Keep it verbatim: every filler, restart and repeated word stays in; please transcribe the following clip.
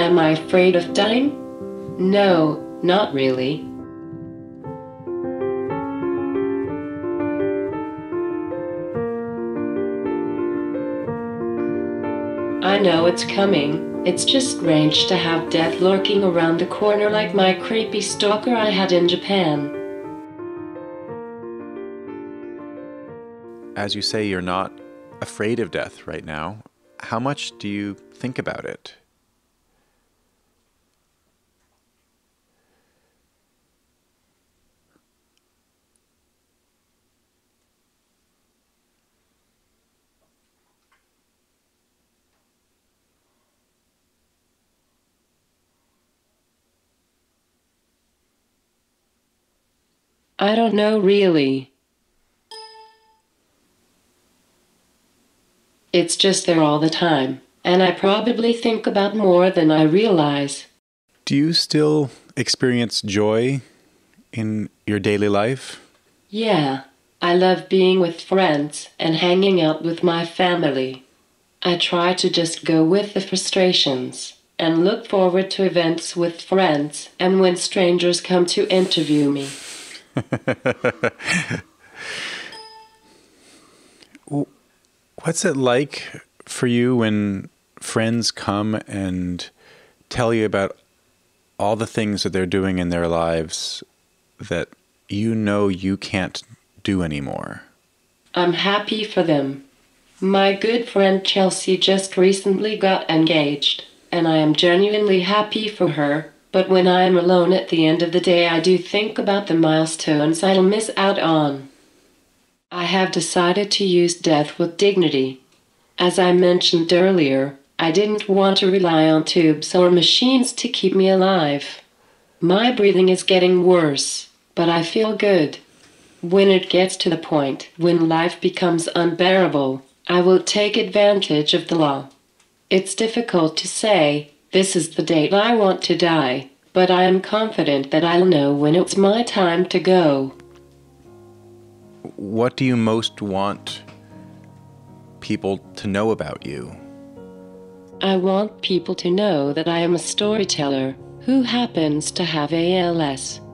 Am I afraid of time? No, not really. I know it's coming. It's just strange to have death lurking around the corner like my creepy stalker I had in Japan. As you say, you're not afraid of death right now. How much do you think about it? I don't know, really. It's just there all the time, and I probably think about more than I realize. Do you still experience joy in your daily life? Yeah, I love being with friends and hanging out with my family. I try to just go with the frustrations and look forward to events with friends and when strangers come to interview me. What's it like for you when friends come and tell you about all the things that they're doing in their lives that you know you can't do anymore? I'm happy for them. My good friend Chelsea just recently got engaged, and I am genuinely happy for her. But when I am alone at the end of the day, I do think about the milestones I'll miss out on. I have decided to use death with dignity. As I mentioned earlier, I didn't want to rely on tubes or machines to keep me alive. My breathing is getting worse, but I feel good. When it gets to the point when life becomes unbearable, I will take advantage of the law. It's difficult to say, this is the date I want to die, but I am confident that I'll know when it's my time to go. What do you most want people to know about you? I want people to know that I am a storyteller who happens to have A L S.